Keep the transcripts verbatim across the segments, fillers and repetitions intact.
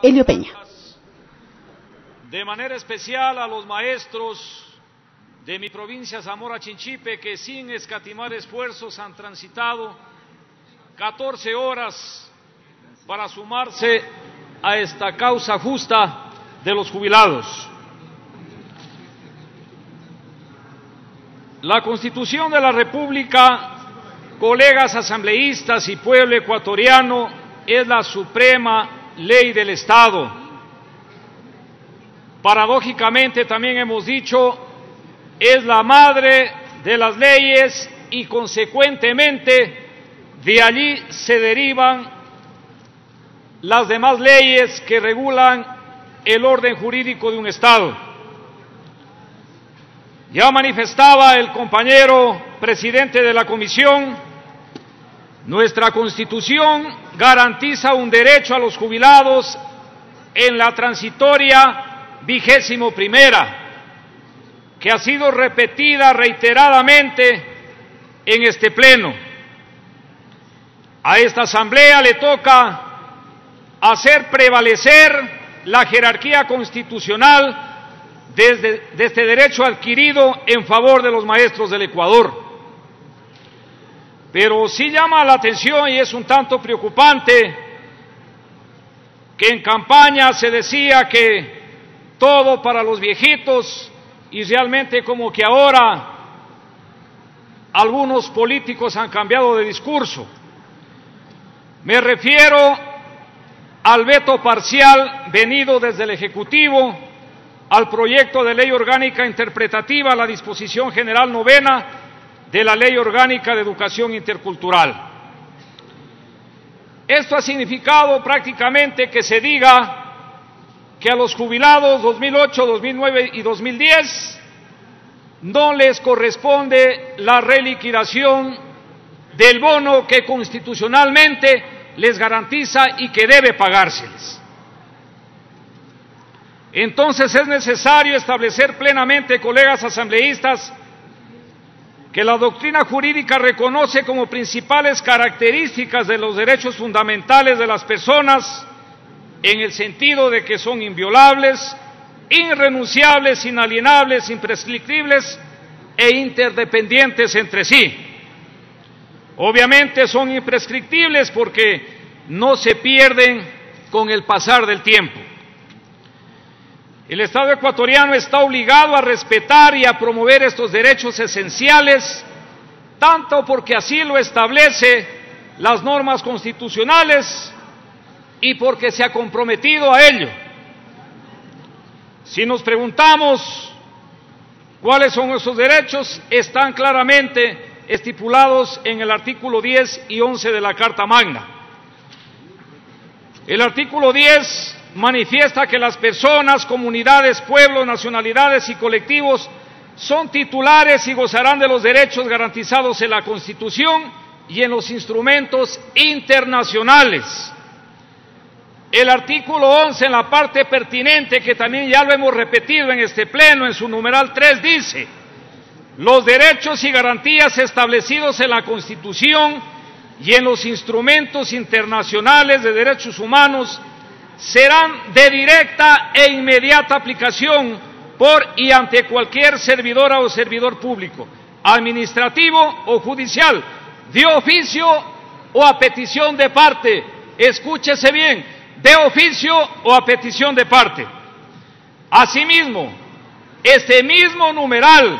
Elio Peña. De manera especial a los maestros de mi provincia Zamora Chinchipe, que sin escatimar esfuerzos han transitado catorce horas para sumarse a esta causa justa de los jubilados. La Constitución de la República, colegas asambleístas y pueblo ecuatoriano, es la suprema ley del Estado. Paradójicamente, también hemos dicho, es la madre de las leyes y, consecuentemente, de allí se derivan las demás leyes que regulan el orden jurídico de un Estado. Ya manifestaba el compañero presidente de la Comisión, nuestra Constitución garantiza un derecho a los jubilados en la transitoria vigésimo primera, que ha sido repetida reiteradamente en este Pleno. A esta Asamblea le toca hacer prevalecer la jerarquía constitucional Desde, de este derecho adquirido en favor de los maestros del Ecuador. Pero sí llama la atención y es un tanto preocupante que en campaña se decía que todo para los viejitos y realmente como que ahora algunos políticos han cambiado de discurso. Me refiero al veto parcial venido desde el Ejecutivo al proyecto de Ley Orgánica Interpretativa, la disposición general novena de la Ley Orgánica de Educación Intercultural. Esto ha significado prácticamente que se diga que a los jubilados dos mil ocho, dos mil nueve y dos mil diez no les corresponde la reliquidación del bono que constitucionalmente les garantiza y que debe pagárseles. Entonces es necesario establecer plenamente, colegas asambleístas, que la doctrina jurídica reconoce como principales características de los derechos fundamentales de las personas, en el sentido de que son inviolables, irrenunciables, inalienables, imprescriptibles e interdependientes entre sí. Obviamente son imprescriptibles porque no se pierden con el pasar del tiempo. El Estado ecuatoriano está obligado a respetar y a promover estos derechos esenciales, tanto porque así lo establece las normas constitucionales y porque se ha comprometido a ello. Si nos preguntamos cuáles son esos derechos, están claramente estipulados en el artículo diez y once de la Carta Magna. El artículo diez manifiesta que las personas, comunidades, pueblos, nacionalidades y colectivos son titulares y gozarán de los derechos garantizados en la Constitución y en los instrumentos internacionales. El artículo once, en la parte pertinente, que también ya lo hemos repetido en este Pleno, en su numeral tres, dice: los derechos y garantías establecidos en la Constitución y en los instrumentos internacionales de derechos humanos serán de directa e inmediata aplicación por y ante cualquier servidora o servidor público, administrativo o judicial, de oficio o a petición de parte. Escúchese bien, de oficio o a petición de parte. Asimismo, este mismo numeral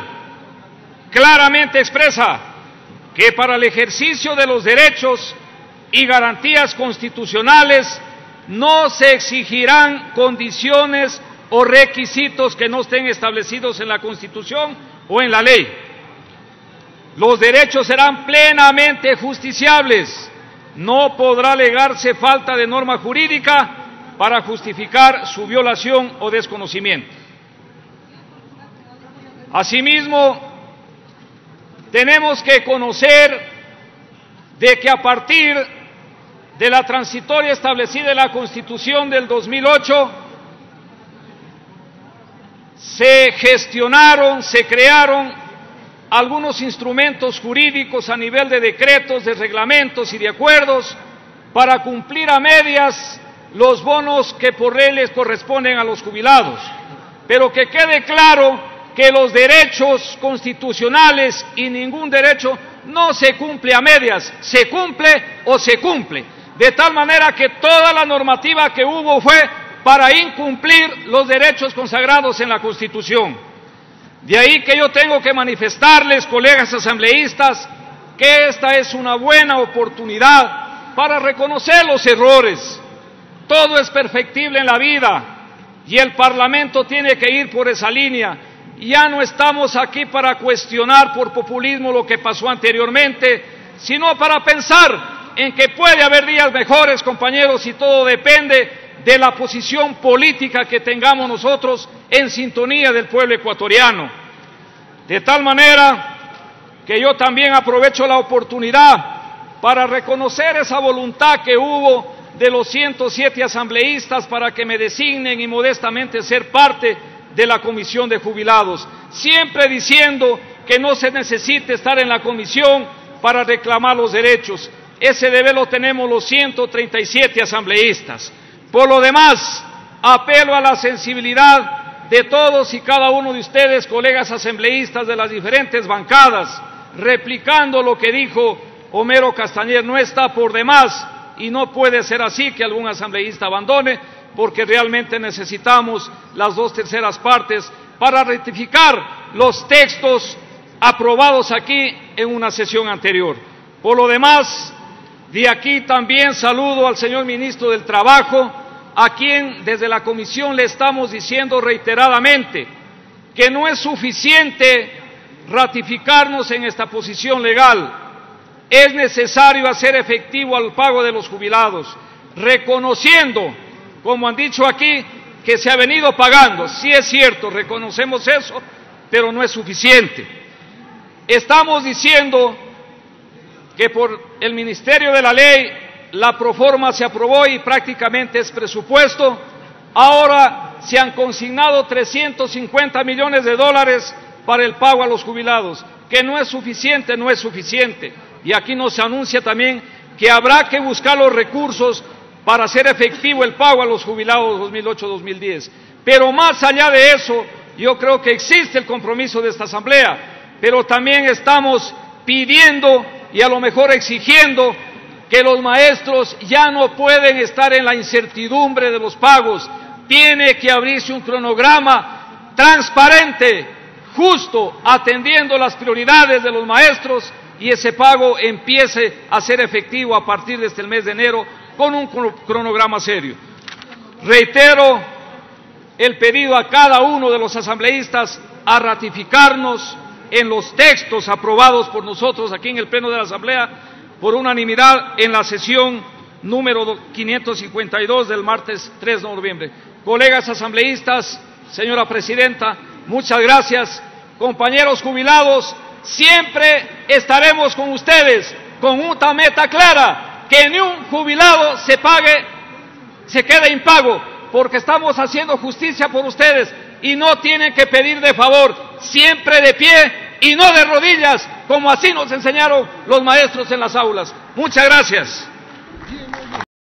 claramente expresa que para el ejercicio de los derechos y garantías constitucionales no se exigirán condiciones o requisitos que no estén establecidos en la Constitución o en la ley. Los derechos serán plenamente justiciables. No podrá alegarse falta de norma jurídica para justificar su violación o desconocimiento. Asimismo, tenemos que conocer de que a partir de de la transitoria establecida en la Constitución del dos mil ocho, se gestionaron, se crearon algunos instrumentos jurídicos a nivel de decretos, de reglamentos y de acuerdos para cumplir a medias los bonos que por ley les corresponden a los jubilados, pero que quede claro que los derechos constitucionales y ningún derecho no se cumple a medias, se cumple o se cumple, de tal manera que toda la normativa que hubo fue para incumplir los derechos consagrados en la Constitución. De ahí que yo tengo que manifestarles, colegas asambleístas, que esta es una buena oportunidad para reconocer los errores. Todo es perfectible en la vida y el Parlamento tiene que ir por esa línea. Ya no estamos aquí para cuestionar por populismo lo que pasó anteriormente, sino para pensar en que puede haber días mejores, compañeros, y todo depende de la posición política que tengamos nosotros en sintonía del pueblo ecuatoriano. De tal manera que yo también aprovecho la oportunidad para reconocer esa voluntad que hubo de los ciento siete asambleístas para que me designen y modestamente ser parte de la Comisión de Jubilados, siempre diciendo que no se necesita estar en la comisión para reclamar los derechos. Ese deber lo tenemos los ciento treinta y siete asambleístas. Por lo demás, apelo a la sensibilidad de todos y cada uno de ustedes, colegas asambleístas de las diferentes bancadas, replicando lo que dijo Homero Castañer. No está por demás y no puede ser así que algún asambleísta abandone, porque realmente necesitamos las dos terceras partes para rectificar los textos aprobados aquí en una sesión anterior. Por lo demás, de aquí también saludo al señor ministro del Trabajo, a quien desde la Comisión le estamos diciendo reiteradamente que no es suficiente ratificarnos en esta posición legal. Es necesario hacer efectivo al pago de los jubilados, reconociendo, como han dicho aquí, que se ha venido pagando. Sí es cierto, reconocemos eso, pero no es suficiente. Estamos diciendo que por el Ministerio de la Ley la proforma se aprobó y prácticamente es presupuesto. Ahora se han consignado trescientos cincuenta millones de dólares para el pago a los jubilados, que no es suficiente, no es suficiente. Y aquí nos anuncia también que habrá que buscar los recursos para hacer efectivo el pago a los jubilados dos mil ocho a dos mil diez. Pero más allá de eso, yo creo que existe el compromiso de esta Asamblea, pero también estamos pidiendo y a lo mejor exigiendo que los maestros ya no pueden estar en la incertidumbre de los pagos. Tiene que abrirse un cronograma transparente, justo, atendiendo las prioridades de los maestros, y ese pago empiece a ser efectivo a partir de este mes de enero, con un cronograma serio. Reitero el pedido a cada uno de los asambleístas a ratificarnos en los textos aprobados por nosotros aquí en el Pleno de la Asamblea por unanimidad en la sesión número quinientos cincuenta y dos del martes tres de noviembre. Colegas asambleístas, señora presidenta, muchas gracias. Compañeros jubilados, siempre estaremos con ustedes con una meta clara: que ni un jubilado se pague, se quede impago, porque estamos haciendo justicia por ustedes y no tienen que pedir de favor, siempre de pie y no de rodillas, como así nos enseñaron los maestros en las aulas. Muchas gracias.